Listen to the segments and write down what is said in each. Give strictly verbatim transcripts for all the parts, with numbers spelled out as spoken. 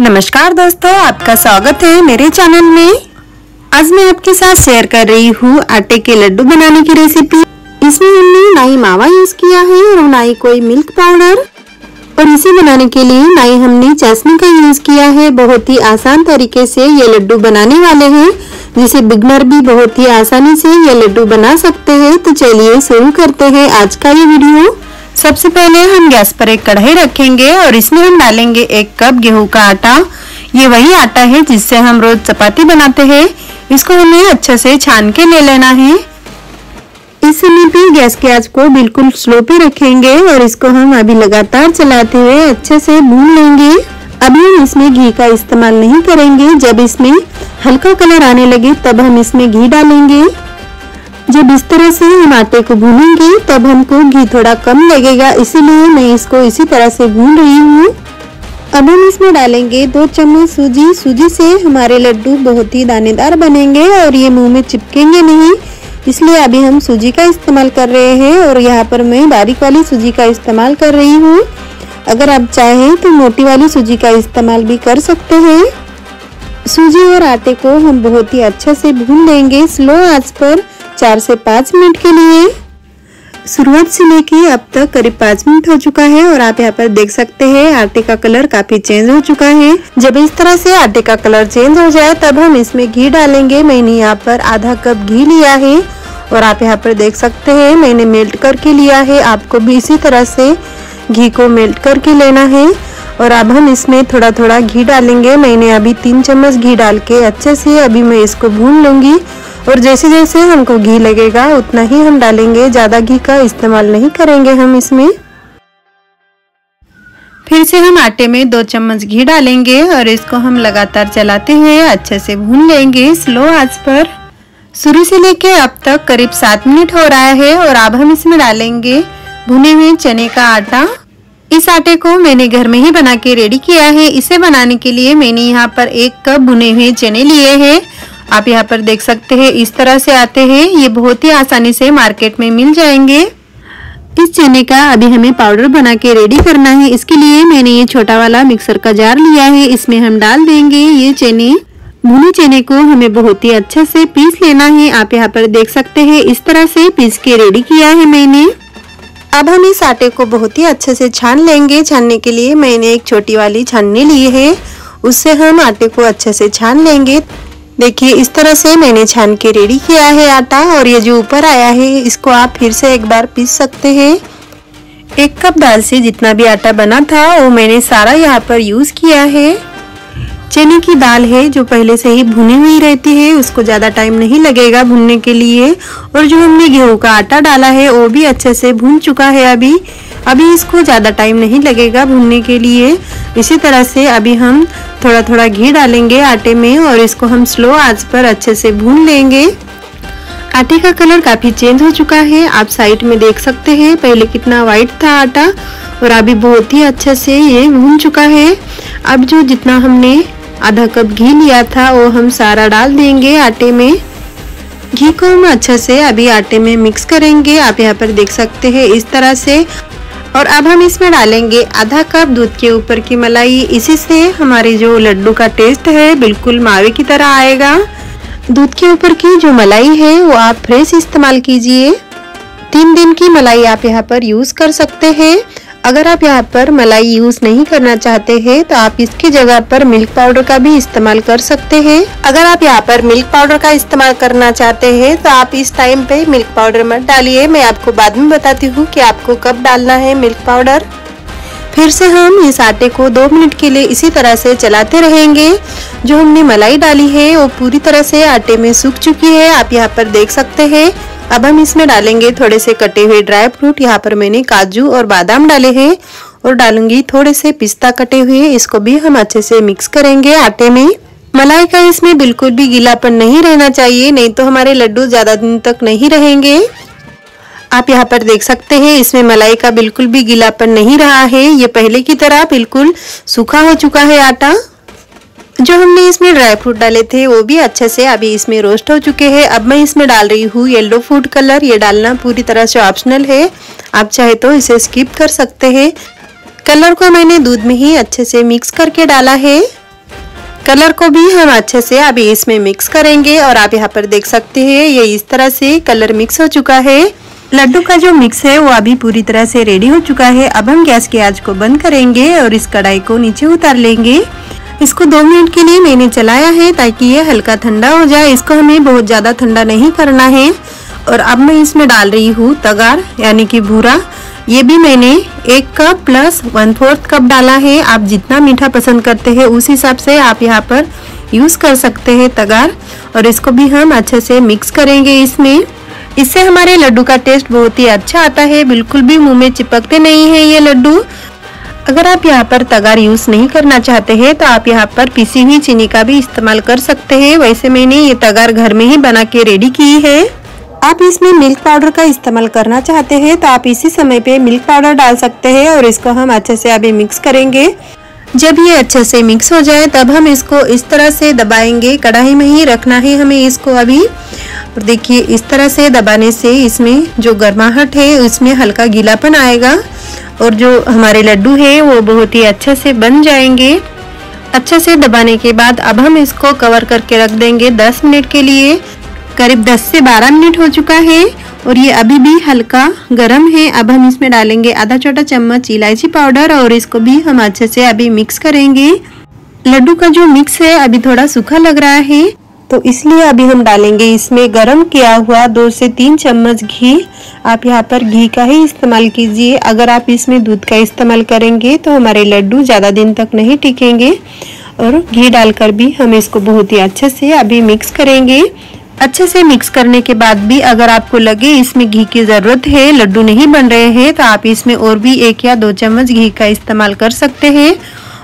नमस्कार दोस्तों, आपका स्वागत है मेरे चैनल में। आज मैं आपके साथ शेयर कर रही हूँ आटे के लड्डू बनाने की रेसिपी। इसमें हमने नाई मावा यूज किया है और नाई कोई मिल्क पाउडर। और इसे बनाने के लिए नाई हमने चाशनी का यूज किया है। बहुत ही आसान तरीके से ये लड्डू बनाने वाले हैं, जिसे बिगनर भी बहुत ही आसानी से ये लड्डू बना सकते हैं। तो चलिए शुरू करते हैं आज का ये वीडियो। सबसे पहले हम गैस पर एक कढ़ाई रखेंगे और इसमें हम डालेंगे एक कप गेहूं का आटा। ये वही आटा है जिससे हम रोज चपाती बनाते हैं। इसको हमें अच्छे से छान के ले लेना है। इस समय पे गैस के आंच को बिल्कुल स्लो पे रखेंगे और इसको हम अभी लगातार चलाते हुए अच्छे से भून लेंगे। अभी हम इसमें घी का इस्तेमाल नहीं करेंगे। जब इसमें हल्का कलर आने लगे तब हम इसमें घी डालेंगे। जब इस तरह से हम आटे को भूनेंगे तब हमको घी थोड़ा कम लगेगा, इसीलिए मैं इसको इसी तरह से भून रही हूँ। अब हम इसमें डालेंगे दो चम्मच सूजी। सूजी से हमारे लड्डू बहुत ही दानेदार बनेंगे और ये मुंह में चिपकेंगे नहीं, इसलिए अभी हम सूजी का इस्तेमाल कर रहे हैं। और यहाँ पर मैं बारीक वाली सूजी का इस्तेमाल कर रही हूँ। अगर आप चाहें तो मोटी वाली सूजी का इस्तेमाल भी कर सकते हैं। सूजी और आटे को हम बहुत ही अच्छे से भून लेंगे स्लो आँच पर चार से पाँच मिनट के लिए। शुरुआत से लेके अब तक करीब पाँच मिनट हो चुका है और आप यहाँ पर देख सकते हैं आटे का कलर काफी चेंज हो चुका है। जब इस तरह से आटे का कलर चेंज हो जाए तब हम इसमें घी डालेंगे। मैंने यहाँ पर आधा कप घी लिया है और आप यहाँ पर देख सकते हैं मैंने मेल्ट करके लिया है। आपको भी इसी तरह से घी को मेल्ट करके लेना है। और अब हम इसमें थोड़ा थोड़ा घी डालेंगे। मैंने अभी तीन चम्मच घी डाल के अच्छे से अभी मैं इसको भून लूंगी। और जैसे जैसे हमको घी लगेगा उतना ही हम डालेंगे, ज़्यादा घी का इस्तेमाल नहीं करेंगे हम इसमें। फिर से हम आटे में दो चम्मच घी डालेंगे और इसको हम लगातार चलाते हुए अच्छे से भून लेंगे स्लो आंच पर। शुरू से लेके अब तक करीब सात मिनट हो रहा है और अब हम इसमें डालेंगे भुने हुए चने का आटा। इस आटे को मैंने घर में ही बना के रेडी किया है। इसे बनाने के लिए मैंने यहाँ पर एक कप भुने हुए चने लिए हैं। आप यहाँ पर देख सकते हैं इस तरह से आते हैं। ये बहुत ही आसानी से मार्केट में मिल जाएंगे। इस चने का अभी हमें पाउडर बना के रेडी करना है। इसके लिए मैंने ये छोटा वाला मिक्सर का जार लिया है। इसमें हम डाल देंगे ये चने। भुने चने को हमें बहुत ही अच्छे से पीस लेना है। आप यहाँ पर देख सकते हैं इस तरह से पीस के रेडी किया है मैंने। अब हम इस आटे को बहुत ही अच्छे से छान लेंगे। छानने के लिए मैंने एक छोटी वाली छाननी ली है, उससे हम आटे को अच्छे से छान लेंगे। देखिए इस तरह से मैंने छान के रेडी किया है आटा। और ये जो ऊपर आया है इसको आप फिर से एक बार पीस सकते हैं। एक कप दाल से जितना भी आटा बना था वो मैंने सारा यहाँ पर यूज़ किया है। चने की दाल है जो पहले से ही भुनी हुई रहती है, उसको ज़्यादा टाइम नहीं लगेगा भुनने के लिए। और जो हमने गेहूं का आटा डाला है वो भी अच्छे से भुन चुका है। अभी अभी इसको ज़्यादा टाइम नहीं लगेगा भुनने के लिए। इसी तरह से अभी हम थोड़ा थोड़ा घी डालेंगे आटे में और इसको हम स्लो आंच पर अच्छे से भून लेंगे। आटे का कलर काफ़ी चेंज हो चुका है, आप साइड में देख सकते हैं। पहले कितना वाइट था आटा और अभी बहुत ही अच्छे से ये भून चुका है। अब जो जितना हमने आधा कप घी लिया था वो हम सारा डाल देंगे आटे में। घी को हम अच्छे से अभी आटे में मिक्स करेंगे। आप यहाँ पर देख सकते हैं इस तरह से। और अब हम इसमें डालेंगे आधा कप दूध के ऊपर की मलाई। इसी से हमारे जो लड्डू का टेस्ट है बिल्कुल मावे की तरह आएगा। दूध के ऊपर की जो मलाई है वो आप फ्रेश इस्तेमाल कीजिए। तीन दिन की मलाई आप यहाँ पर यूज़ कर सकते हैं। अगर आप यहाँ पर मलाई यूज़ नहीं करना चाहते हैं तो आप इसकी जगह पर मिल्क पाउडर का भी इस्तेमाल कर सकते हैं। अगर आप यहाँ पर मिल्क पाउडर का इस्तेमाल करना चाहते हैं तो आप इस टाइम पे मिल्क पाउडर मत डालिए। मैं आपको बाद में बताती हूँ कि आपको कब डालना है मिल्क पाउडर। फिर से हम इस आटे को दो मिनट के लिए इसी तरह से चलाते रहेंगे। जो हमने मलाई डाली है वो पूरी तरह से आटे में सूख चुकी है, आप यहाँ पर देख सकते हैं। अब हम इसमें डालेंगे थोड़े से कटे हुए ड्राई फ्रूट। यहाँ पर मैंने काजू और बादाम डाले हैं और डालूंगी थोड़े से पिस्ता कटे हुए। इसको भी हम अच्छे से मिक्स करेंगे आटे में। मलाई का इसमें बिल्कुल भी गीलापन नहीं रहना चाहिए, नहीं तो हमारे लड्डू ज़्यादा दिन तक नहीं रहेंगे। आप यहाँ पर देख सकते हैं इसमें मलाई का बिल्कुल भी गीलापन नहीं रहा है। ये पहले की तरह बिल्कुल सूखा हो चुका है आटा। जो हमने इसमें ड्राई फ्रूट डाले थे वो भी अच्छे से अभी इसमें रोस्ट हो चुके हैं। अब मैं इसमें डाल रही हूँ येलो फूड कलर। ये डालना पूरी तरह से ऑप्शनल है, आप चाहे तो इसे स्किप कर सकते हैं। कलर को मैंने दूध में ही अच्छे से मिक्स करके डाला है। कलर को भी हम अच्छे से अभी इसमें मिक्स करेंगे। और आप यहाँ पर देख सकते हैं ये इस तरह से कलर मिक्स हो चुका है। लड्डू का जो मिक्स है वो अभी पूरी तरह से रेडी हो चुका है। अब हम गैस की आंच को बंद करेंगे और इस कढ़ाई को नीचे उतार लेंगे। इसको दो मिनट के लिए मैंने चलाया है ताकि ये हल्का ठंडा हो जाए। इसको हमें बहुत ज़्यादा ठंडा नहीं करना है। और अब मैं इसमें डाल रही हूँ तगार यानी कि भूरा। ये भी मैंने एक cup plus one fourth cup डाला है। आप जितना मीठा पसंद करते हैं उस हिसाब से आप यहाँ पर यूज़ कर सकते हैं तगार। और इसको भी हम अच्छे से मिक्स करेंगे इसमें। इससे हमारे लड्डू का टेस्ट बहुत ही अच्छा आता है, बिल्कुल भी मुँह में चिपकते नहीं है ये लड्डू। अगर आप यहाँ पर तगार यूज़ नहीं करना चाहते हैं तो आप यहाँ पर पिसी हुई चीनी का भी इस्तेमाल कर सकते हैं। वैसे मैंने ये तगार घर में ही बना के रेडी की है। आप इसमें मिल्क पाउडर का इस्तेमाल करना चाहते हैं तो आप इसी समय पे मिल्क पाउडर डाल सकते हैं। और इसको हम अच्छे से अभी मिक्स करेंगे। जब ये अच्छे से मिक्स हो जाए तब हम इसको इस तरह से दबाएंगे। कढ़ाई में ही रखना है हमें इसको अभी। और देखिए इस तरह से दबाने से इसमें जो गर्माहट है उसमें हल्का गीलापन आएगा और जो हमारे लड्डू है वो बहुत ही अच्छे से बन जाएंगे। अच्छे से दबाने के बाद अब हम इसको कवर करके रख देंगे दस मिनट के लिए। करीब दस से बारह मिनट हो चुका है और ये अभी भी हल्का गरम है। अब हम इसमें डालेंगे आधा छोटा चम्मच इलायची पाउडर और इसको भी हम अच्छे से अभी मिक्स करेंगे। लड्डू का जो मिक्स है अभी थोड़ा सूखा लग रहा है तो इसलिए अभी हम डालेंगे इसमें गरम किया हुआ दो से तीन चम्मच घी। आप यहाँ पर घी का ही इस्तेमाल कीजिए। अगर आप इसमें दूध का इस्तेमाल करेंगे तो हमारे लड्डू ज़्यादा दिन तक नहीं टिकेंगे। और घी डालकर भी हम इसको बहुत ही अच्छे से अभी मिक्स करेंगे। अच्छे से मिक्स करने के बाद भी अगर आपको लगे इसमें घी की ज़रूरत है, लड्डू नहीं बन रहे हैं, तो आप इसमें और भी एक या दो चम्मच घी का इस्तेमाल कर सकते हैं।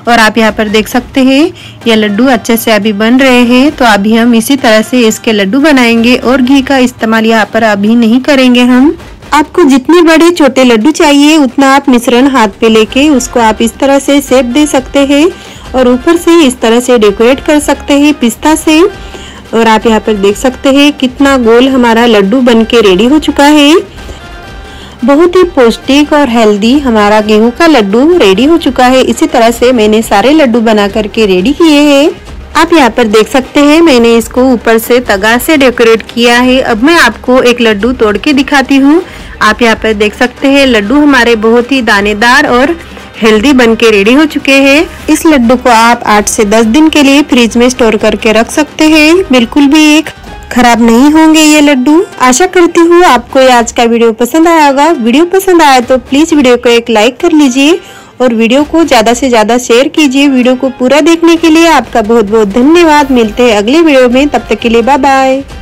और आप यहाँ पर देख सकते हैं ये लड्डू अच्छे से अभी बन रहे हैं। तो अभी हम इसी तरह से इसके लड्डू बनाएंगे और घी का इस्तेमाल यहाँ पर अभी नहीं करेंगे हम। आपको जितने बड़े छोटे लड्डू चाहिए उतना आप मिश्रण हाथ पे लेके उसको आप इस तरह से शेप दे सकते हैं और ऊपर से इस तरह से डेकोरेट कर सकते हैं पिस्ता से। और आप यहाँ पर देख सकते हैं कितना गोल हमारा लड्डू बनके रेडी हो चुका है। बहुत ही पौष्टिक और हेल्दी हमारा गेहूं का लड्डू रेडी हो चुका है। इसी तरह से मैंने सारे लड्डू बना करके रेडी किए हैं। आप यहाँ पर देख सकते हैं मैंने इसको ऊपर से तगा से डेकोरेट किया है। अब मैं आपको एक लड्डू तोड़ के दिखाती हूँ। आप यहाँ पर देख सकते हैं लड्डू हमारे बहुत ही दानेदार और हेल्दी बनके रेडी हो चुके हैं। इस लड्डू को आप आठ से दस दिन के लिए फ्रिज में स्टोर करके रख सकते हैं। बिल्कुल भी एक खराब नहीं होंगे ये लड्डू। आशा करती हूँ आपको ये आज का वीडियो पसंद आया होगा। वीडियो पसंद आया तो प्लीज वीडियो को एक लाइक कर लीजिए और वीडियो को ज्यादा से ज्यादा शेयर कीजिए। वीडियो को पूरा देखने के लिए आपका बहुत बहुत धन्यवाद। मिलते हैं अगले वीडियो में, तब तक के लिए बाय बाय।